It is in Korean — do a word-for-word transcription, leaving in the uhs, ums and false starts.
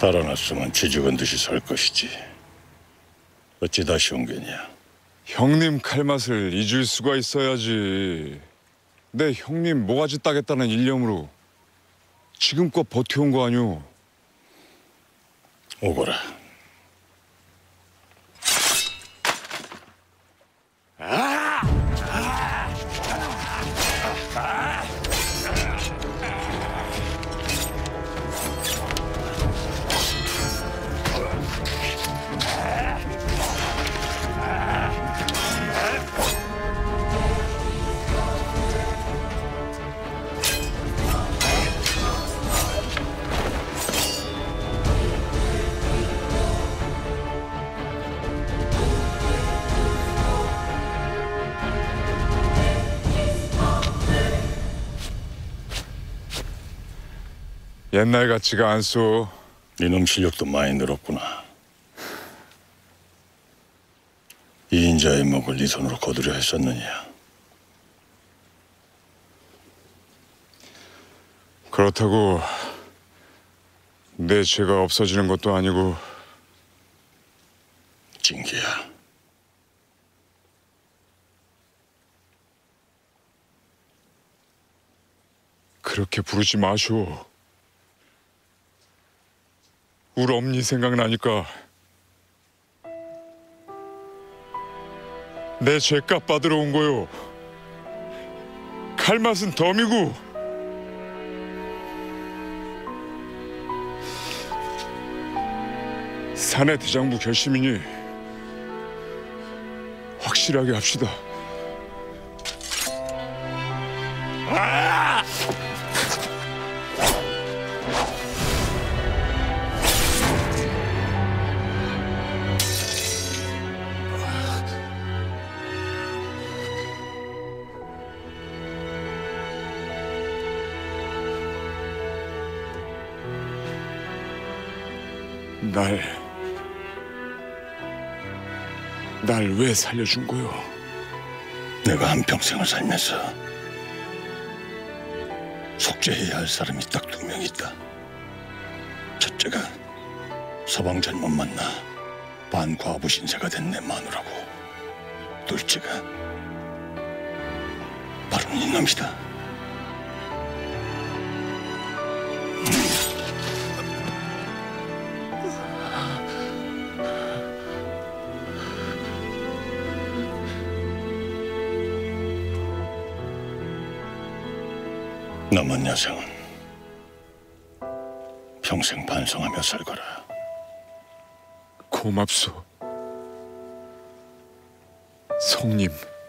달아났으면 쥐죽은 듯이 살 것이지. 어찌 다시 온 게냐? 형님 칼맛을 잊을 수가 있어야지. 내 형님 모가지 따겠다는 일념으로 지금껏 버텨온 거 아뇨? 오거라. 아! 아! 아! 아! 옛날 같지가 않소. 니놈 실력도 많이 늘었구나. 이인자의 목을 네 손으로 거두려 했었느냐? 그렇다고 내 죄가 없어지는 것도 아니고. 진기야, 그렇게 부르지 마쇼. 우리 엄니 생각나니까 내 죄값 받으러 온 거요. 칼맛은 덤이고. 사내 대장부 결심이니 확실하게 합시다. 아! 날, 날 왜 살려준 거요? 내가 한평생을 살면서 속죄해야 할 사람이 딱 두 명 있다. 첫째가 서방 잘못 만나 반과부 신세가 된 내 마누라고, 둘째가 바로 이놈이다. 남은 여생은 평생 반성하며 살거라. 고맙소, 성님.